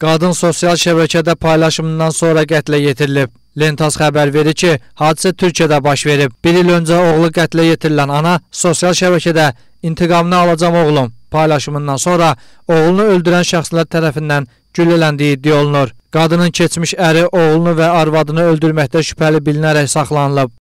Qadın sosial şəbəkədə paylaşımından sonra qətlə yetirilib. Lentas xəbər verir ki, hadisə Türkiyədə baş verib. Bir il öncə oğlu qətlə yetirilən ana sosial şəbəkədə "İntiqamını alacam oğlum" paylaşımından sonra oğlunu öldürən şəxslər tərəfindən güllələndiyi iddia olunur. Qadının keçmiş əri oğlunu və arvadını öldürməkdə şübhəli bilinərək saxlanılıb.